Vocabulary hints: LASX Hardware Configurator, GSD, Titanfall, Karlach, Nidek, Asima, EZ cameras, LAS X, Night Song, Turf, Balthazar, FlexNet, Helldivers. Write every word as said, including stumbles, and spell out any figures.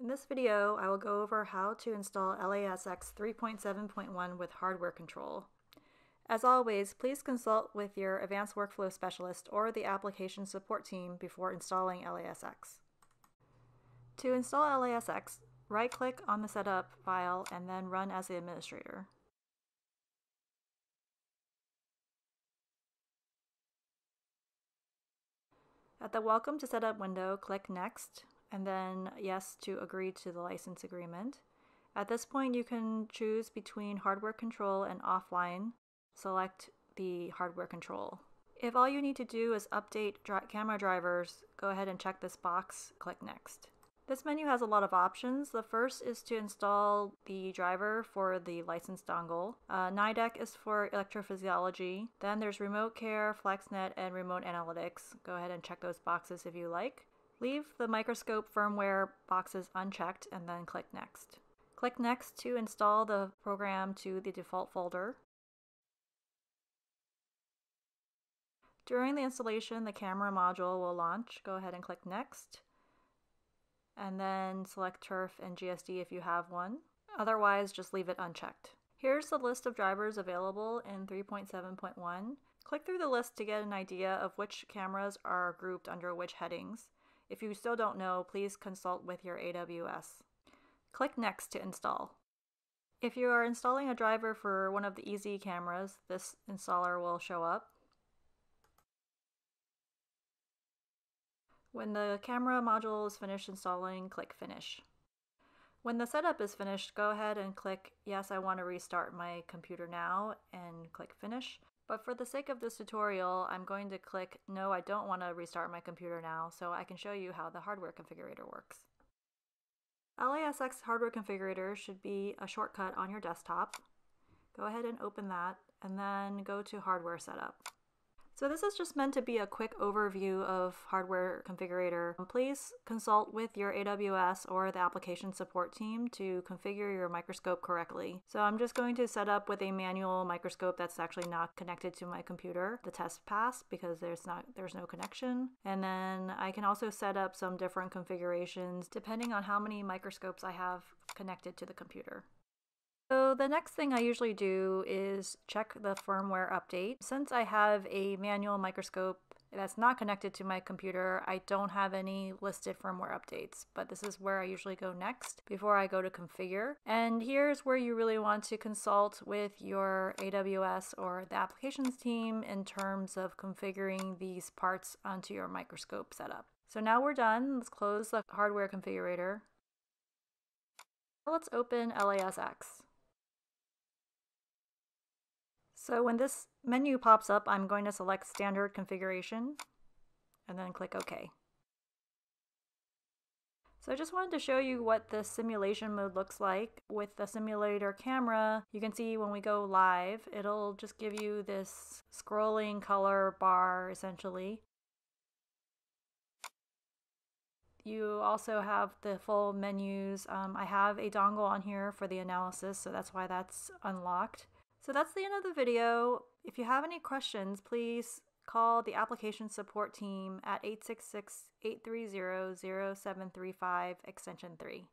In this video, I will go over how to install L A S X three point seven point one with hardware control. As always, please consult with your advanced workflow specialist or the application support team before installing L A S X. To install L A S X, right-click on the setup file and then run as the administrator. At the Welcome to Setup window, click Next, and then Yes to agree to the license agreement. At this point, you can choose between Hardware Control and Offline. Select the Hardware Control. If all you need to do is update dri- camera drivers, go ahead and check this box, click Next. This menu has a lot of options. The first is to install the driver for the licensed dongle. Uh, Nidek is for electrophysiology. Then there's remote care, FlexNet, and remote analytics. Go ahead and check those boxes if you like. Leave the microscope firmware boxes unchecked and then click Next. Click Next to install the program to the default folder. During the installation, the camera module will launch. Go ahead and click Next. And then select Turf and G S D if you have one. Otherwise, just leave it unchecked. Here's the list of drivers available in three point seven point one. Click through the list to get an idea of which cameras are grouped under which headings. If you still don't know, please consult with your A W S. Click Next to install. If you are installing a driver for one of the E Z cameras, this installer will show up. When the camera module is finished installing, click Finish. When the setup is finished, go ahead and click Yes, I want to restart my computer now, and click Finish. But for the sake of this tutorial, I'm going to click No, I don't want to restart my computer now, so I can show you how the hardware configurator works. L A S X Hardware Configurator should be a shortcut on your desktop. Go ahead and open that, and then go to Hardware Setup. So this is just meant to be a quick overview of Hardware Configurator. Please consult with your A W S or the application support team to configure your microscope correctly. So I'm just going to set up with a manual microscope that's actually not connected to my computer. The test passed because there's not there's no connection. And then I can also set up some different configurations depending on how many microscopes I have connected to the computer. So the next thing I usually do is check the firmware update. Since I have a manual microscope that's not connected to my computer, I don't have any listed firmware updates, but this is where I usually go next before I go to configure. And here's where you really want to consult with your A W S or the applications team in terms of configuring these parts onto your microscope setup. So now we're done. Let's close the hardware configurator. Now let's open L A S X. So when this menu pops up, I'm going to select Standard Configuration and then click OK. So I just wanted to show you what the simulation mode looks like. With the simulator camera, you can see when we go live, it'll just give you this scrolling color bar essentially. You also have the full menus. Um, I have a dongle on here for the analysis, so that's why that's unlocked. So that's the end of the video. If you have any questions, please call the application support team at eight six six, eight three zero, zero seven three five, extension three.